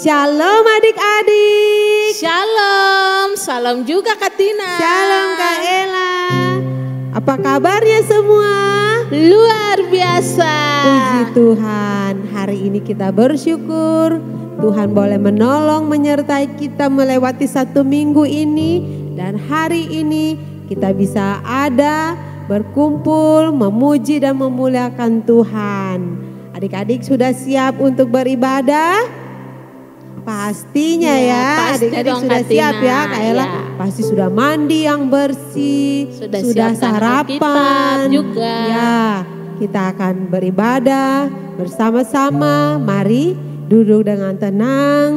Shalom adik-adik. Shalom. Salam juga Kak Tina. Shalom Kak Ella. Apa kabarnya semua? Luar biasa. Puji Tuhan. Hari ini kita bersyukur. Tuhan boleh menolong menyertai kita melewati satu minggu ini. Dan hari ini kita bisa ada, berkumpul, memuji dan memuliakan Tuhan. Adik-adik sudah siap untuk beribadah? Pastinya ya, adik-adik sudah siap ya Kak Ella, ya. Pasti sudah mandi yang bersih, sudah sarapan juga. Ya, kita akan beribadah bersama-sama. Mari duduk dengan tenang.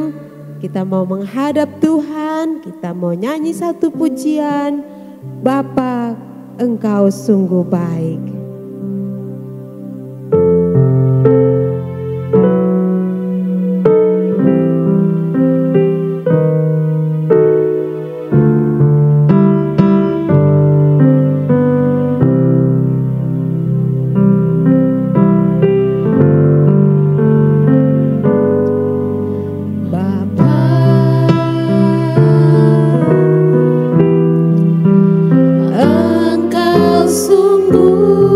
Kita mau menghadap Tuhan, kita mau nyanyi satu pujian. Bapa, Engkau sungguh baik. Sungguh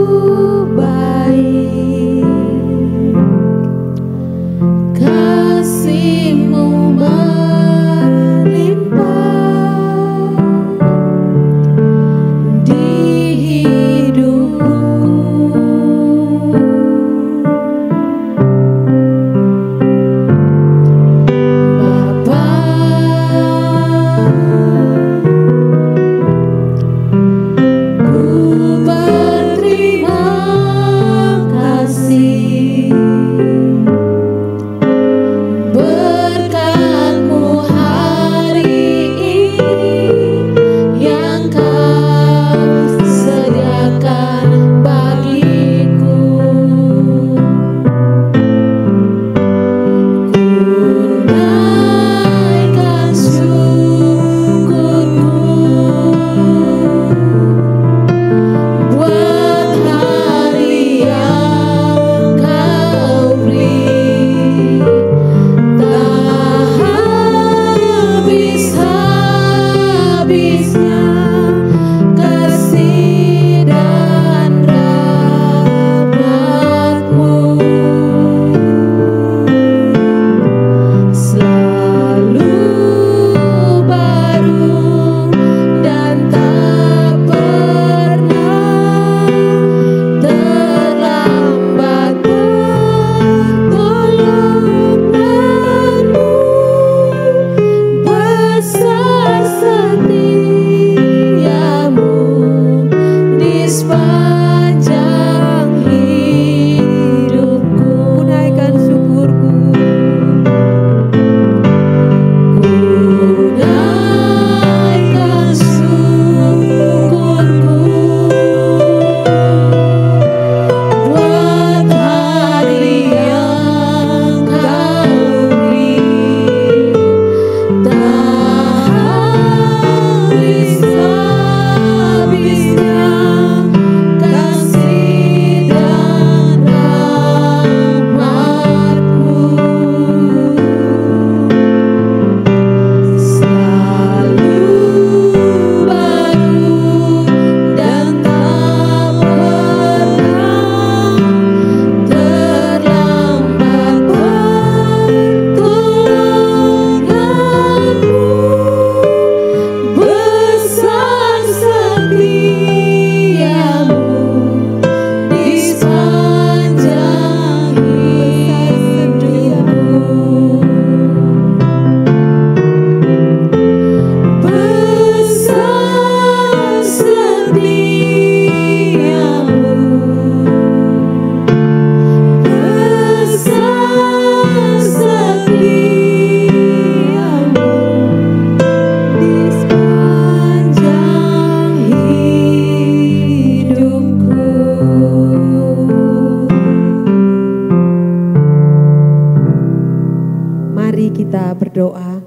berdoa.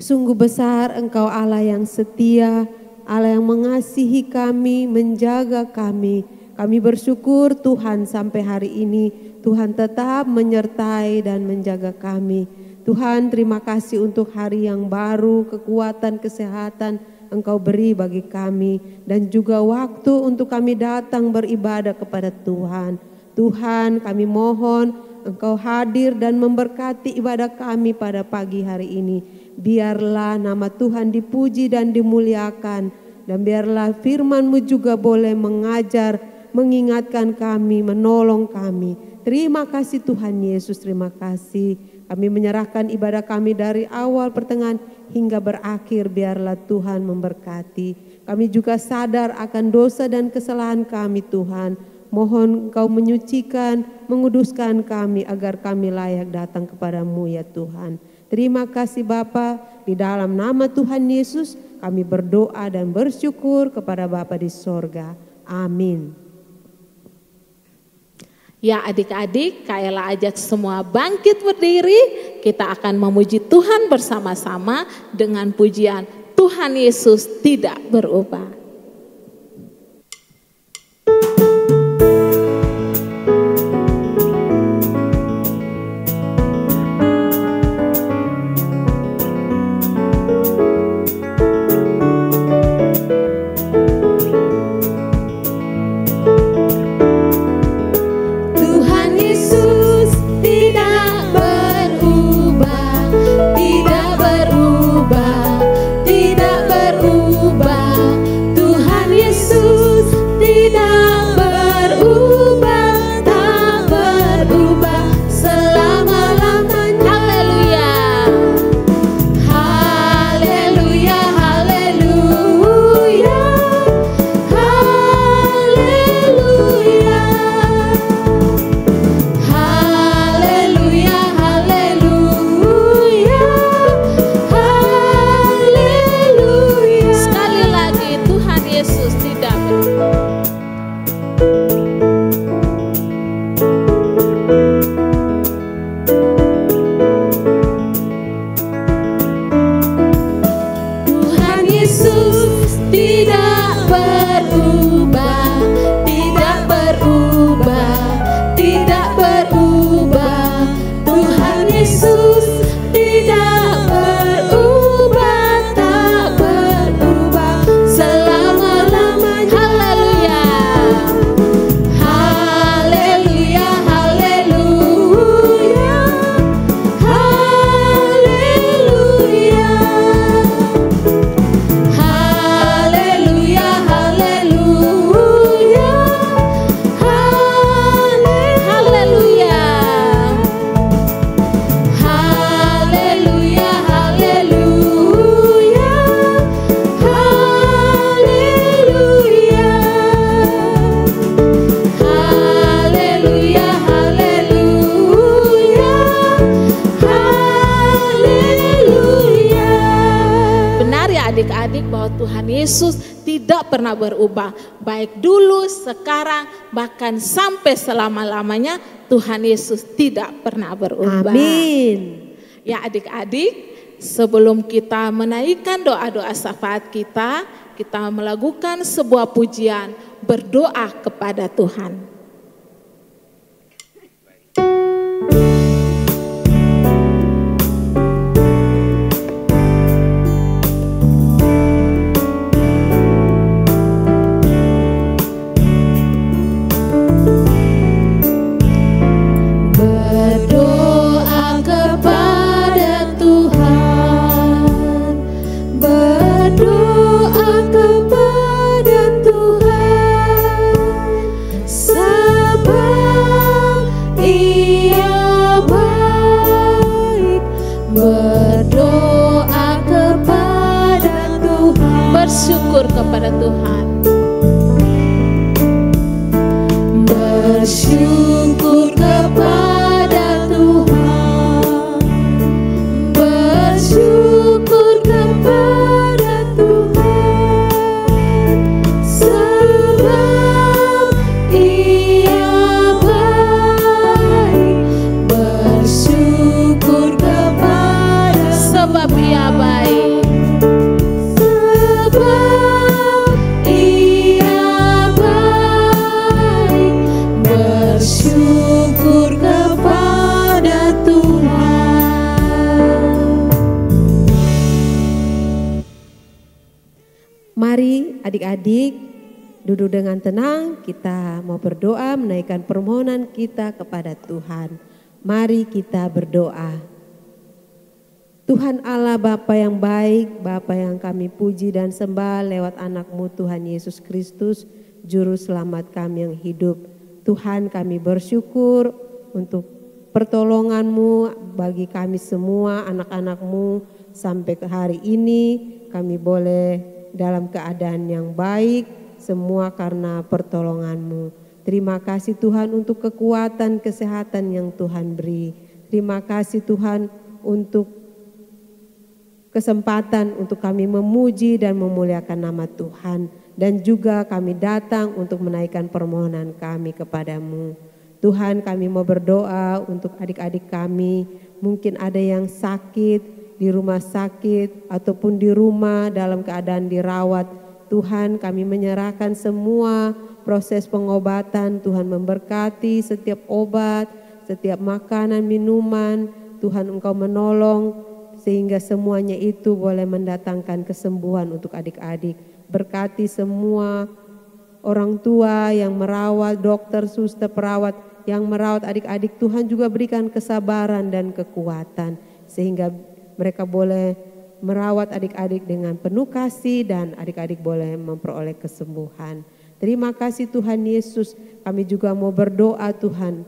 Sungguh besar Engkau Allah yang setia, Allah yang mengasihi kami, menjaga kami. Kami bersyukur Tuhan sampai hari ini, Tuhan tetap menyertai dan menjaga kami. Tuhan, terima kasih untuk hari yang baru, kekuatan, kesehatan Engkau beri bagi kami. Dan juga waktu untuk kami datang beribadah kepada Tuhan. Tuhan, kami mohon Engkau hadir dan memberkati ibadah kami pada pagi hari ini. Biarlah nama Tuhan dipuji dan dimuliakan, dan biarlah firman-Mu juga boleh mengajar, mengingatkan kami, menolong kami. Terima kasih Tuhan Yesus, terima kasih. Kami menyerahkan ibadah kami dari awal, pertengahan hingga berakhir. Biarlah Tuhan memberkati. Kami juga sadar akan dosa dan kesalahan kami, Tuhan. Mohon Engkau menyucikan, menguduskan kami agar kami layak datang kepadamu ya Tuhan. Terima kasih Bapa, di dalam nama Tuhan Yesus kami berdoa dan bersyukur kepada Bapa di sorga. Amin. Ya adik-adik, kayalah ajak semua bangkit berdiri. Kita akan memuji Tuhan bersama-sama dengan pujian Tuhan Yesus Tidak Berubah. Yesus tidak pernah berubah, baik dulu, sekarang, bahkan sampai selama-lamanya Tuhan Yesus tidak pernah berubah. Amin. Ya adik-adik, sebelum kita menaikkan doa-doa syafaat kita, kita melakukan sebuah pujian berdoa kepada Tuhan. Bersyukur kepada Tuhan, bersyukur kepada Tuhan, bersyukur kepada Tuhan, sebab Ia baik, bersyukur kepada Mari adik-adik duduk dengan tenang, kita mau berdoa menaikkan permohonan kita kepada Tuhan. Mari kita berdoa. Tuhan Allah Bapa yang baik, Bapa yang kami puji dan sembah lewat anak-Mu Tuhan Yesus Kristus, Juru Selamat kami yang hidup. Tuhan, kami bersyukur untuk pertolongan-Mu bagi kami semua anak-anak-Mu sampai ke hari ini. Kami boleh dalam keadaan yang baik, semua karena pertolongan-Mu. Terima kasih Tuhan untuk kekuatan, kesehatan yang Tuhan beri. Terima kasih Tuhan untuk kesempatan untuk kami memuji dan memuliakan nama Tuhan. Dan juga kami datang untuk menaikkan permohonan kami kepadamu. Tuhan, kami mau berdoa untuk adik-adik kami. Mungkin ada yang sakit di rumah sakit ataupun di rumah dalam keadaan dirawat. Tuhan, kami menyerahkan semua proses pengobatan. Tuhan memberkati setiap obat, setiap makanan, minuman. Tuhan, Engkau menolong sehingga semuanya itu boleh mendatangkan kesembuhan untuk adik-adik. Berkati semua orang tua yang merawat, dokter, suster, perawat yang merawat adik-adik. Tuhan juga berikan kesabaran dan kekuatan sehingga mereka boleh merawat adik-adik dengan penuh kasih dan adik-adik boleh memperoleh kesembuhan. Terima kasih Tuhan Yesus. Kami juga mau berdoa Tuhan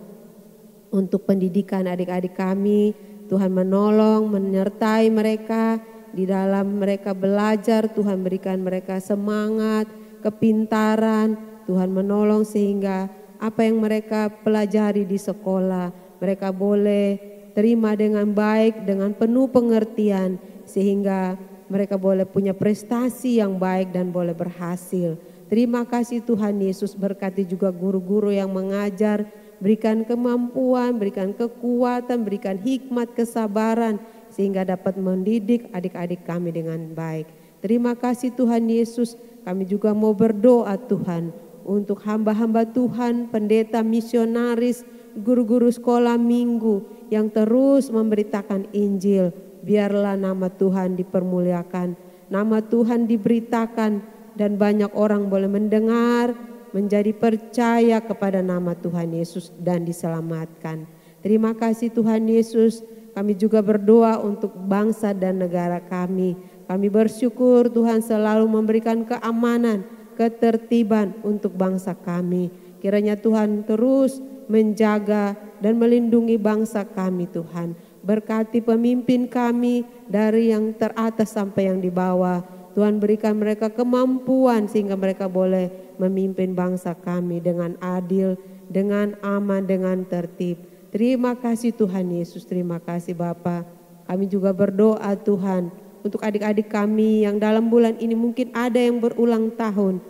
untuk pendidikan adik-adik kami. Tuhan menolong, menyertai mereka di dalam mereka belajar. Tuhan berikan mereka semangat, kepintaran. Tuhan menolong sehingga apa yang mereka pelajari di sekolah mereka boleh terima dengan baik, dengan penuh pengertian, sehingga mereka boleh punya prestasi yang baik dan boleh berhasil. Terima kasih Tuhan Yesus, berkati juga guru-guru yang mengajar, berikan kemampuan, berikan kekuatan, berikan hikmat, kesabaran, sehingga dapat mendidik adik-adik kami dengan baik. Terima kasih Tuhan Yesus, kami juga mau berdoa Tuhan untuk hamba-hamba Tuhan, pendeta misionaris, guru-guru sekolah minggu yang terus memberitakan Injil. Biarlah nama Tuhan dipermuliakan, nama Tuhan diberitakan, dan banyak orang boleh mendengar, menjadi percaya kepada nama Tuhan Yesus dan diselamatkan. Terima kasih Tuhan Yesus. Kami juga berdoa untuk bangsa dan negara kami. Kami bersyukur Tuhan selalu memberikan keamanan, ketertiban untuk bangsa kami. Kiranya Tuhan terus menjaga dan melindungi bangsa kami Tuhan. Berkati pemimpin kami dari yang teratas sampai yang di bawah. Tuhan berikan mereka kemampuan sehingga mereka boleh memimpin bangsa kami dengan adil, dengan aman, dengan tertib. Terima kasih Tuhan Yesus, terima kasih Bapa. Kami juga berdoa Tuhan untuk adik-adik kami yang dalam bulan ini mungkin ada yang berulang tahun.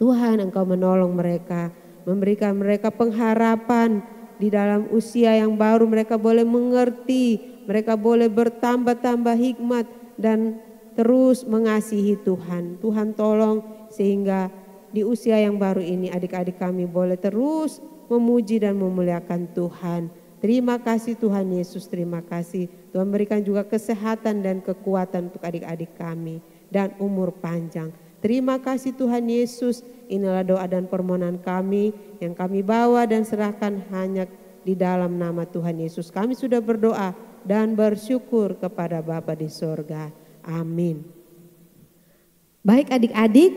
Tuhan, Engkau menolong mereka, memberikan mereka pengharapan di dalam usia yang baru. Mereka boleh mengerti, mereka boleh bertambah-tambah hikmat dan terus mengasihi Tuhan. Tuhan tolong sehingga di usia yang baru ini adik-adik kami boleh terus memuji dan memuliakan Tuhan. Terima kasih Tuhan Yesus, terima kasih. Tuhan berikan juga kesehatan dan kekuatan untuk adik-adik kami dan umur panjang. Terima kasih Tuhan Yesus. Inilah doa dan permohonan kami yang kami bawa dan serahkan hanya di dalam nama Tuhan Yesus. Kami sudah berdoa dan bersyukur kepada Bapa di sorga. Amin. Baik adik-adik,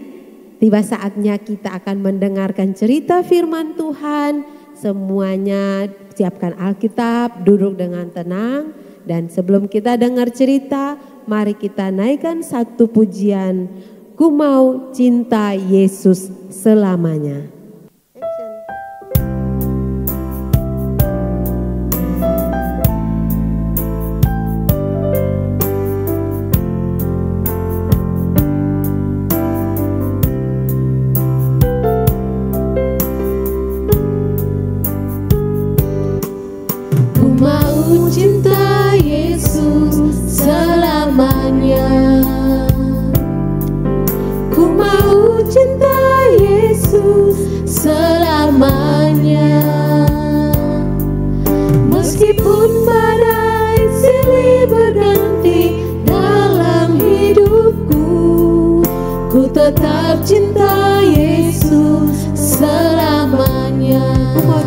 tiba saatnya kita akan mendengarkan cerita firman Tuhan. Semuanya siapkan Alkitab, duduk dengan tenang. Dan sebelum kita dengar cerita, mari kita naikkan satu pujian. Ku mau cinta Yesus selamanya. Ku mau cinta Yesus selamanya.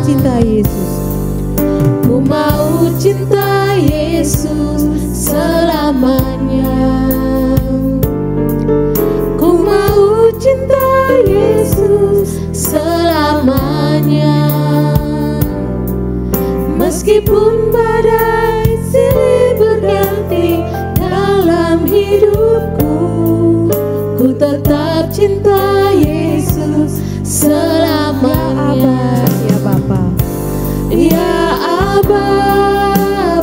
cinta Yesus. Ku mau cinta Yesus selamanya. Ku mau cinta Yesus selamanya. Meskipun badai silih berganti dalam hidupku, ku tetap cinta Yesus selama abad. Ya Bapa, ya Aba,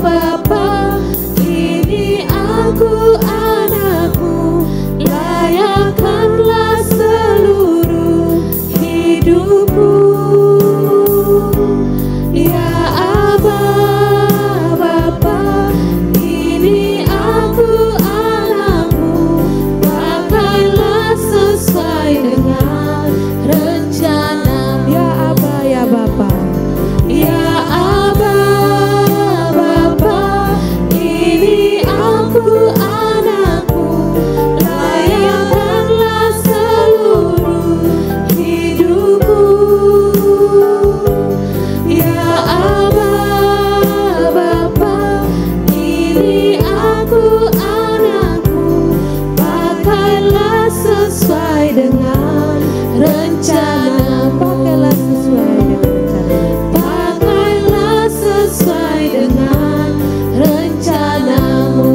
Bapa, ini aku anakmu, layakkanlah seluruh hidupku. Ya Aba, Bapa, ini aku anakmu, pakailah sesuai dengan rencana. Ya Aba, ya Bapa, ya Aba, Bapa, ini aku anakku, layakkanlah seluruh hidupku. Ya Aba, Bapa, ini aku anakku, pakailah sesuai dengan rencana. Pakailah sesuai dengan rencana. Pakailah sesuai dengan rencanamu.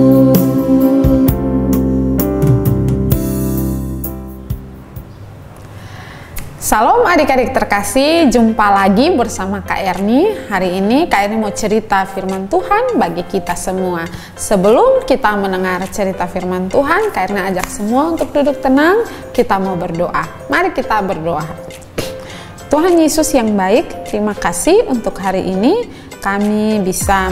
Salam adik-adik terkasih, jumpa lagi bersama Kak Erni. Hari ini Kak Erni mau cerita firman Tuhan bagi kita semua. Sebelum kita mendengar cerita firman Tuhan, Kak Erni ajak semua untuk duduk tenang, kita mau berdoa. Mari kita berdoa. Tuhan Yesus yang baik, terima kasih untuk hari ini kami bisa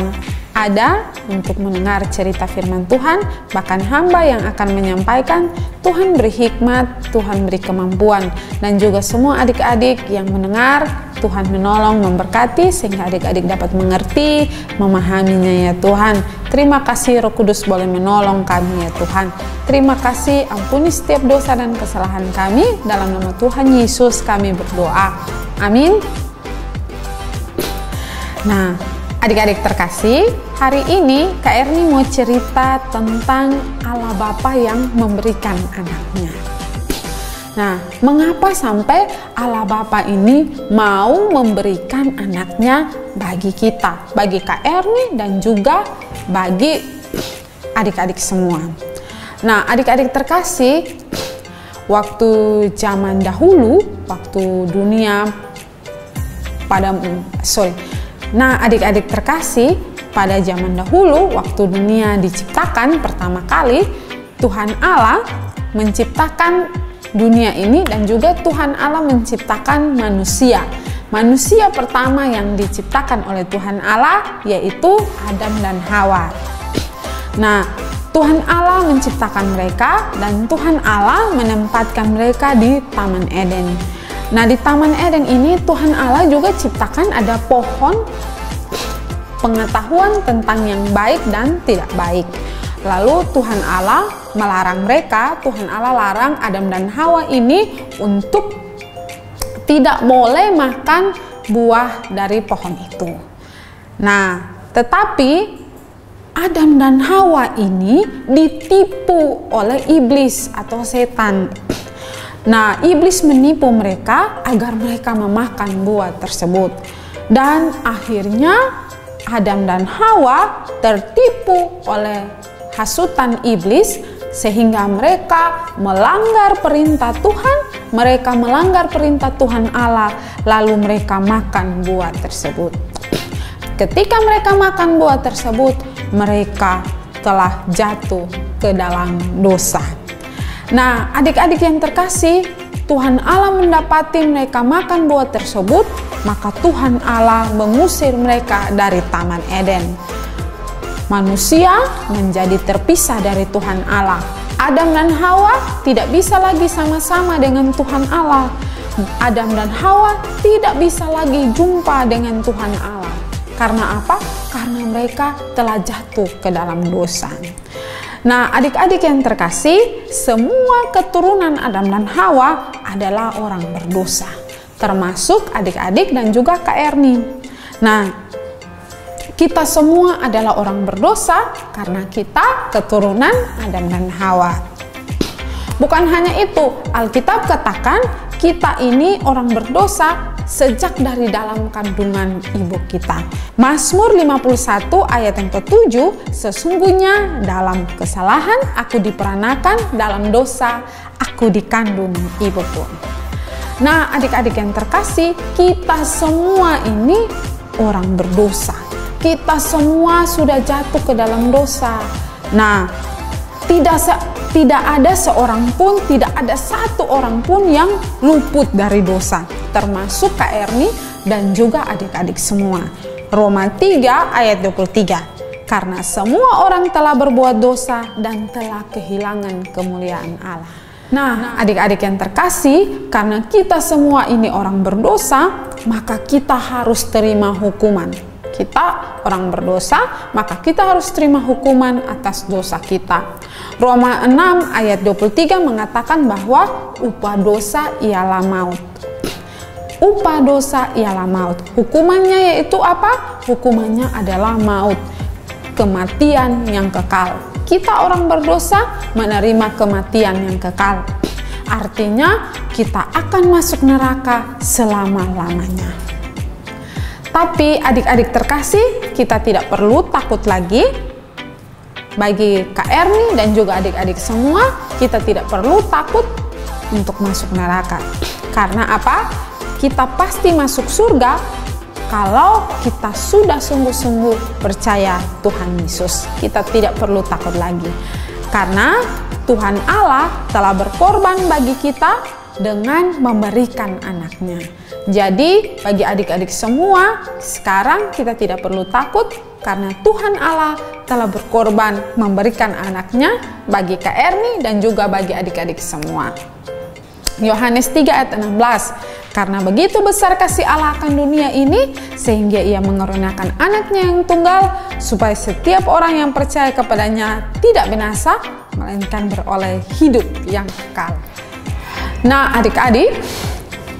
ada untuk mendengar cerita firman Tuhan, bahkan hamba yang akan menyampaikan. Tuhan beri hikmat, Tuhan beri kemampuan, dan juga semua adik-adik yang mendengar, Tuhan menolong, memberkati, sehingga adik-adik dapat mengerti, memahaminya ya Tuhan. Terima kasih Roh Kudus boleh menolong kami ya Tuhan. Terima kasih, ampuni setiap dosa dan kesalahan kami. Dalam nama Tuhan Yesus kami berdoa, amin. Nah, adik-adik terkasih, hari ini Kak Erni mau cerita tentang Allah Bapa yang memberikan anaknya. Nah, mengapa sampai Allah Bapa ini mau memberikan anaknya bagi kita, bagi Kak Erni dan juga bagi adik-adik semua. Nah, adik-adik terkasih, waktu zaman dahulu, waktu dunia pada Nah, adik-adik terkasih, pada zaman dahulu waktu dunia diciptakan pertama kali, Tuhan Allah menciptakan dunia ini dan juga Tuhan Allah menciptakan manusia. Manusia pertama yang diciptakan oleh Tuhan Allah yaitu Adam dan Hawa. Nah, Tuhan Allah menciptakan mereka dan Tuhan Allah menempatkan mereka di Taman Eden. Nah, di Taman Eden ini Tuhan Allah juga ciptakan ada pohon pengetahuan tentang yang baik dan tidak baik. Lalu Tuhan Allah melarang mereka, Tuhan Allah larang Adam dan Hawa ini untuk tidak boleh makan buah dari pohon itu. Nah, tetapi Adam dan Hawa ini ditipu oleh iblis atau setan. Nah, iblis menipu mereka agar mereka memakan buah tersebut. Dan akhirnya Adam dan Hawa tertipu oleh hasutan iblis sehingga mereka melanggar perintah Tuhan, mereka melanggar perintah Tuhan Allah, lalu mereka makan buah tersebut. Ketika mereka makan buah tersebut, mereka telah jatuh ke dalam dosa. Nah, adik-adik yang terkasih, Tuhan Allah mendapati mereka makan buah tersebut, maka Tuhan Allah mengusir mereka dari Taman Eden. Manusia menjadi terpisah dari Tuhan Allah. Adam dan Hawa tidak bisa lagi sama-sama dengan Tuhan Allah. Adam dan Hawa tidak bisa lagi jumpa dengan Tuhan Allah. Karena apa? Karena mereka telah jatuh ke dalam dosa. Nah, adik-adik yang terkasih, semua keturunan Adam dan Hawa adalah orang berdosa. termasuk adik-adik dan juga Kak Erni. Nah, kita semua adalah orang berdosa karena kita keturunan Adam dan Hawa. Bukan hanya itu, Alkitab katakan kita ini orang berdosa sejak dari dalam kandungan ibu kita. Mazmur 51 ayat yang ke-7, sesungguhnya dalam kesalahan aku diperanakan, dalam dosa aku dikandung ibuku. Nah, adik-adik yang terkasih, kita semua ini orang berdosa. Kita semua sudah jatuh ke dalam dosa. Nah, tidak ada seorang pun, tidak ada satu orang pun yang luput dari dosa, termasuk Kak Erni dan juga adik-adik semua. Roma 3 ayat 23. Karena semua orang telah berbuat dosa dan telah kehilangan kemuliaan Allah. Nah, adik-adik yang terkasih, karena kita semua ini orang berdosa, maka kita harus terima hukuman. Kita orang berdosa, maka kita harus terima hukuman atas dosa kita. Roma 6 ayat 23 mengatakan bahwa upah dosa ialah maut. Upah dosa ialah maut. Hukumannya yaitu apa? Hukumannya adalah maut, kematian yang kekal. Kita orang berdosa menerima kematian yang kekal. Artinya kita akan masuk neraka selama-lamanya. Tapi adik-adik terkasih, kita tidak perlu takut lagi. Bagi Kak Erni dan juga adik-adik semua, kita tidak perlu takut untuk masuk neraka. Karena apa? Kita pasti masuk surga kalau kita sudah sungguh-sungguh percaya Tuhan Yesus. Kita tidak perlu takut lagi, karena Tuhan Allah telah berkorban bagi kita dengan memberikan anaknya. Jadi bagi adik-adik semua, sekarang kita tidak perlu takut karena Tuhan Allah telah berkorban memberikan anaknya bagi Kak Erni dan juga bagi adik-adik semua. Yohanes 3 ayat 16. Karena begitu besar kasih Allah akan dunia ini, sehingga ia mengaruniakan anaknya yang tunggal, supaya setiap orang yang percaya kepadanya tidak binasa, melainkan beroleh hidup yang kekal. Nah adik-adik,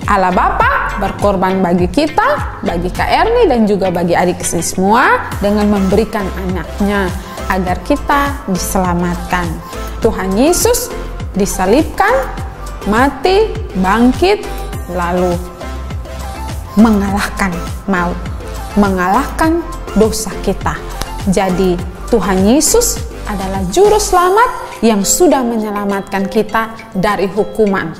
Allah Bapa berkorban bagi kita, bagi Kak Erni dan juga bagi adik semua dengan memberikan anaknya agar kita diselamatkan. Tuhan Yesus disalibkan, mati, bangkit, lalu mengalahkan maut, mengalahkan dosa kita. Jadi Tuhan Yesus adalah juru selamat yang sudah menyelamatkan kita dari hukuman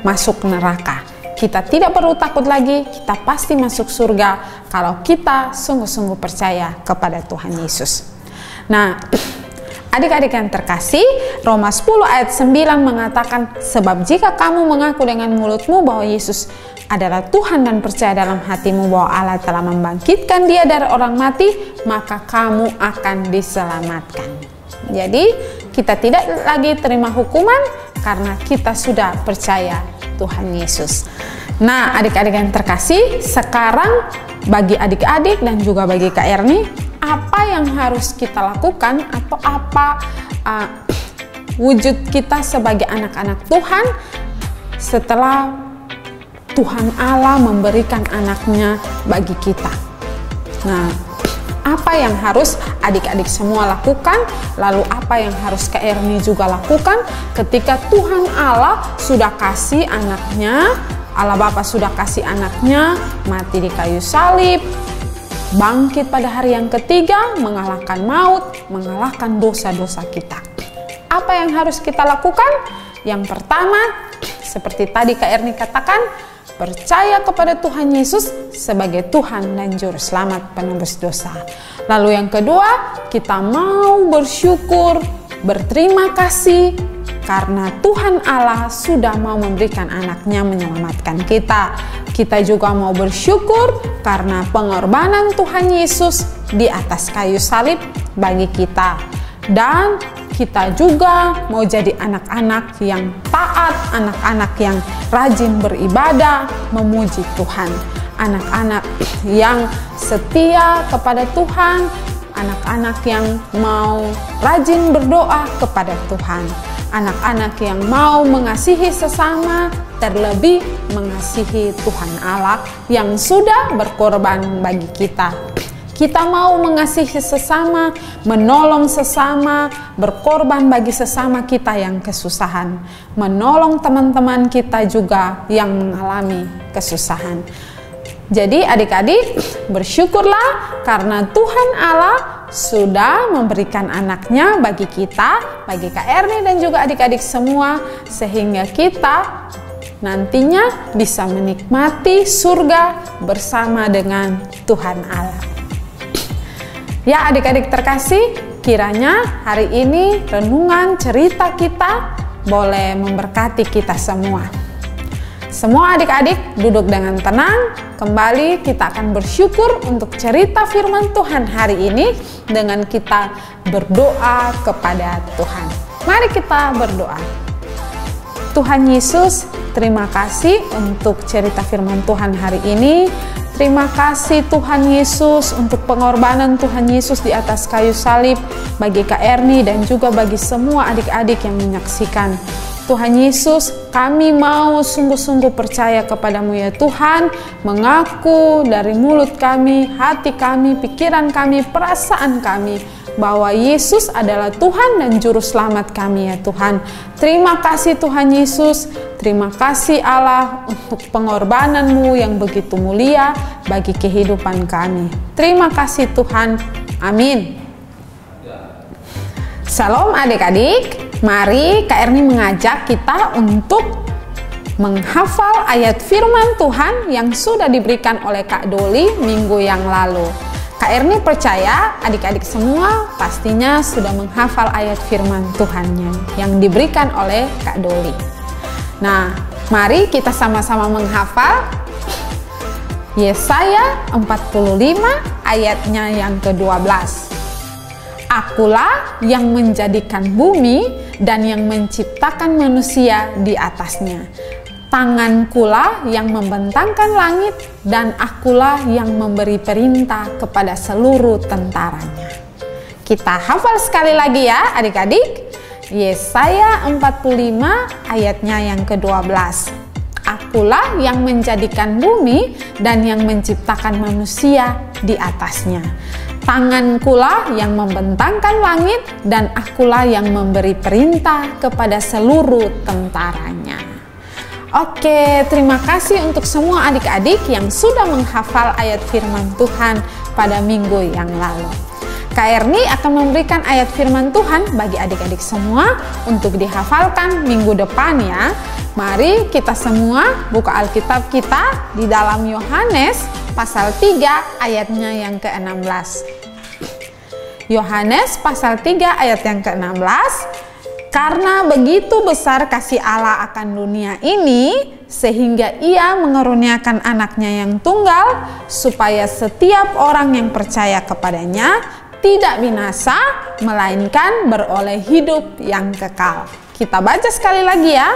masuk neraka. Kita tidak perlu takut lagi, kita pasti masuk surga kalau kita sungguh-sungguh percaya kepada Tuhan Yesus. Nah, adik-adik yang terkasih, Roma 10 ayat 9 mengatakan, sebab jika kamu mengaku dengan mulutmu bahwa Yesus adalah Tuhan dan percaya dalam hatimu bahwa Allah telah membangkitkan dia dari orang mati, maka kamu akan diselamatkan. Jadi kita tidak lagi terima hukuman karena kita sudah percaya Tuhan Yesus. Nah adik-adik yang terkasih, sekarang bagi adik-adik dan juga bagi Kak Erni, apa yang harus kita lakukan atau apa wujud kita sebagai anak-anak Tuhan setelah Tuhan Allah memberikan anaknya bagi kita. Nah, apa yang harus adik-adik semua lakukan, lalu apa yang harus Kak Erni juga lakukan ketika Tuhan Allah sudah kasih anaknya, Allah Bapa sudah kasih anaknya mati di kayu salib, bangkit pada hari yang ketiga, mengalahkan maut, mengalahkan dosa-dosa kita. Apa yang harus kita lakukan? Yang pertama, seperti tadi Kak Erni katakan, percaya kepada Tuhan Yesus sebagai Tuhan dan Juru Selamat penebus dosa. Lalu yang kedua, kita mau bersyukur, berterima kasih karena Tuhan Allah sudah mau memberikan anaknya menyelamatkan kita. Kita juga mau bersyukur karena pengorbanan Tuhan Yesus di atas kayu salib bagi kita. Dan kita juga mau jadi anak-anak yang taat, anak-anak yang rajin beribadah, memuji Tuhan. Anak-anak yang setia kepada Tuhan, anak-anak yang mau rajin berdoa kepada Tuhan. anak-anak yang mau mengasihi sesama, terlebih mengasihi Tuhan Allah yang sudah berkorban bagi kita. Kita mau mengasihi sesama, menolong sesama, berkorban bagi sesama kita yang kesusahan, menolong teman-teman kita juga yang mengalami kesusahan. Jadi adik-adik, bersyukurlah karena Tuhan Allah sudah memberikan anaknya bagi kita, bagi Kak Erni dan juga adik-adik semua, sehingga kita nantinya bisa menikmati surga bersama dengan Tuhan Allah. Ya adik-adik terkasih, kiranya hari ini renungan cerita kita boleh memberkati kita semua. Semua adik-adik duduk dengan tenang, kembali kita akan bersyukur untuk cerita firman Tuhan hari ini dengan kita berdoa kepada Tuhan. Mari kita berdoa. Tuhan Yesus, terima kasih untuk cerita firman Tuhan hari ini. Terima kasih Tuhan Yesus untuk pengorbanan Tuhan Yesus di atas kayu salib bagi Kak Erni dan juga bagi semua adik-adik yang menyaksikan. Tuhan Yesus, kami mau sungguh-sungguh percaya kepadamu ya Tuhan, mengaku dari mulut kami, hati kami, pikiran kami, perasaan kami, bahwa Yesus adalah Tuhan dan Juru Selamat kami ya Tuhan. Terima kasih Tuhan Yesus, terima kasih Allah untuk pengorbananmu yang begitu mulia bagi kehidupan kami. Terima kasih Tuhan, amin. Salam adik-adik, mari Kak Erni mengajak kita untuk menghafal ayat firman Tuhan yang sudah diberikan oleh Kak Doli minggu yang lalu. Kak Erni percaya adik-adik semua pastinya sudah menghafal ayat firman Tuhannya yang diberikan oleh Kak Doli. Nah, mari kita sama-sama menghafal Yesaya 45 ayatnya yang ke-12. Akulah yang menjadikan bumi dan yang menciptakan manusia di atasnya. Tangankulah yang membentangkan langit dan akulah yang memberi perintah kepada seluruh tentaranya. Kita hafal sekali lagi ya adik-adik. Yesaya 45 ayatnya yang ke-12. Akulah yang menjadikan bumi dan yang menciptakan manusia di atasnya. Tangankulah yang membentangkan langit dan akulah yang memberi perintah kepada seluruh tentaranya. Oke, terima kasih untuk semua adik-adik yang sudah menghafal ayat firman Tuhan pada minggu yang lalu. Kak Erni akan memberikan ayat firman Tuhan bagi adik-adik semua untuk dihafalkan minggu depan ya. Mari kita semua buka Alkitab kita di dalam Yohanes pasal 3 ayatnya yang ke-16. Yohanes pasal 3 ayat yang ke-16. Karena begitu besar kasih Allah akan dunia ini, sehingga Ia mengaruniakan anaknya yang tunggal, supaya setiap orang yang percaya kepadanya tidak binasa, melainkan beroleh hidup yang kekal. Kita baca sekali lagi ya,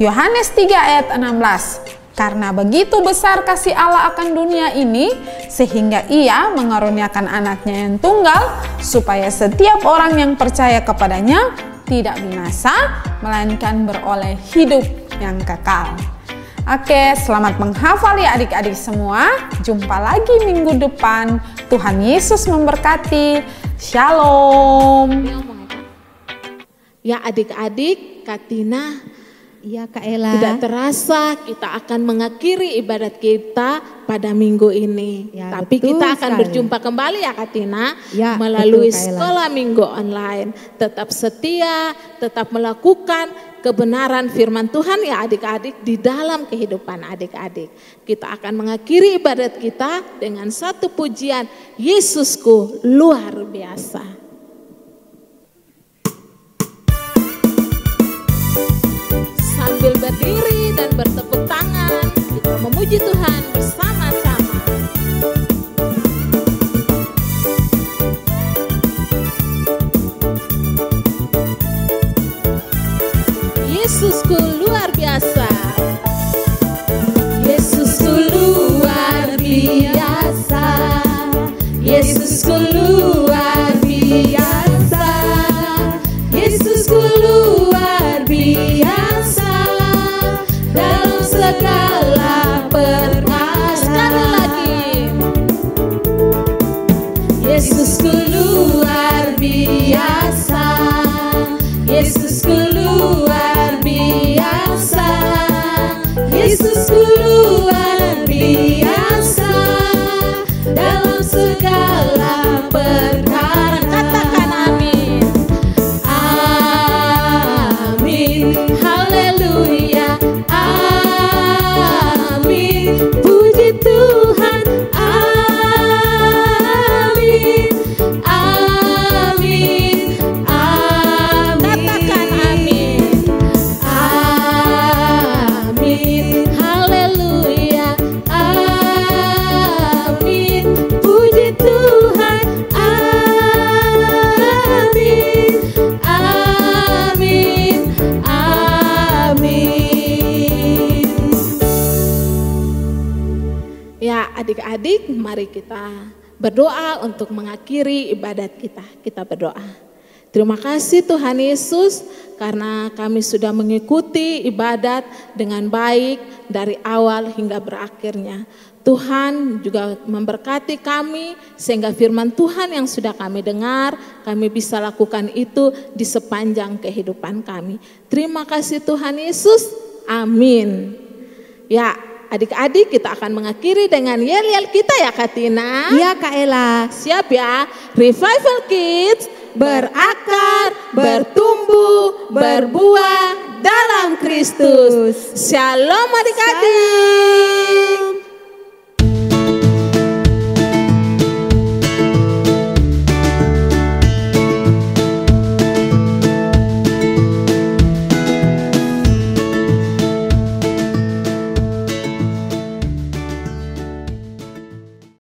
Yohanes 3 ayat 16. Karena begitu besar kasih Allah akan dunia ini, sehingga Ia mengaruniakan anaknya yang tunggal, supaya setiap orang yang percaya kepadanya tidak binasa, melainkan beroleh hidup yang kekal. Oke, selamat menghafal ya adik-adik semua. Jumpa lagi minggu depan. Tuhan Yesus memberkati. Shalom. Ya adik-adik, Kak Tina. Ya, Kak Ella. Tidak terasa kita akan mengakhiri ibadat kita pada minggu ini. Ya, tapi kita akan berjumpa kembali ya Kak Tina, ya, melalui Sekolah Minggu Online. Tetap setia, tetap melakukan kebenaran firman Tuhan ya adik-adik di dalam kehidupan adik-adik. Kita akan mengakhiri ibadat kita dengan satu pujian Yesusku Luar Biasa. Sambil berdiri dan bertepuk tangan, kita memuji Tuhan bersama-sama. Yesusku luar biasa. Yesusku luar biasa. Yesusku luar biasa. Yesusku luar biasa. Yesusku luar biasa, Yesusku luar biasa dalam segala perkara. Katakan amin. Amin, haleluya, amin, puji Tuhan, amin, amin. Adik-adik, mari kita berdoa untuk mengakhiri ibadat kita. Kita berdoa. Terima kasih Tuhan Yesus, karena kami sudah mengikuti ibadat dengan baik dari awal hingga berakhirnya. Tuhan juga memberkati kami sehingga firman Tuhan yang sudah kami dengar, kami bisa lakukan itu di sepanjang kehidupan kami. Terima kasih Tuhan Yesus, amin. Ya, adik-adik, kita akan mengakhiri dengan yel-yel kita ya Kak Tina. Iya Kak Ella. Siap ya. Revival Kids berakar, bertumbuh, berbuah dalam Kristus. Shalom adik-adik.